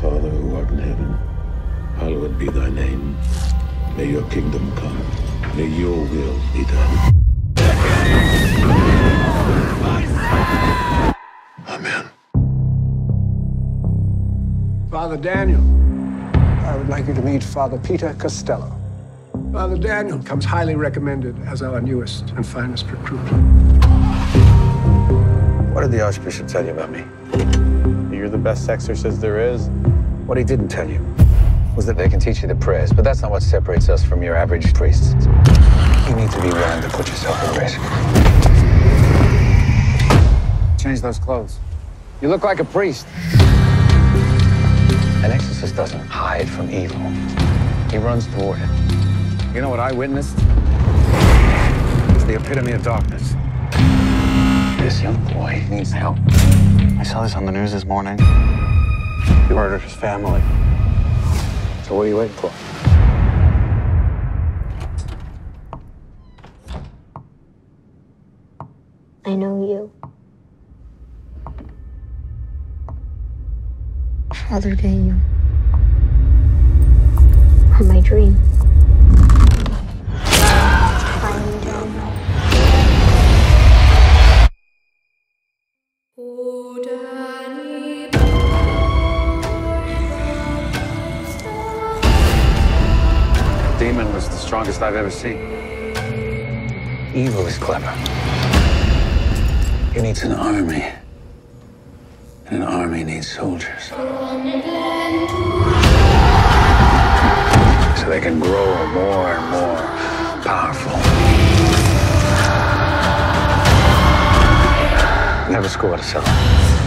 Father, who art in heaven, hallowed be thy name. May your kingdom come. May your will be done. Amen. Father Daniel, I would like you to meet Father Peter Costello. Father Daniel comes highly recommended as our newest and finest recruit. What did the Archbishop tell you about me? You're the best exorcist there is. What he didn't tell you was that they can teach you the prayers, but that's not what separates us from your average priests. You need to be willing to put yourself at risk. Change those clothes. You look like a priest. An exorcist doesn't hide from evil. He runs toward it. You know what I witnessed? It's the epitome of darkness. This young boy needs help. I saw this on the news this morning. He murdered his family. So what are you waiting for? I know you. Father Daniel. From my dream. Find Daniel. The demon was the strongest I've ever seen. Evil is clever. He needs an army. And an army needs soldiers. So they can grow more and more powerful. Never scored a seller.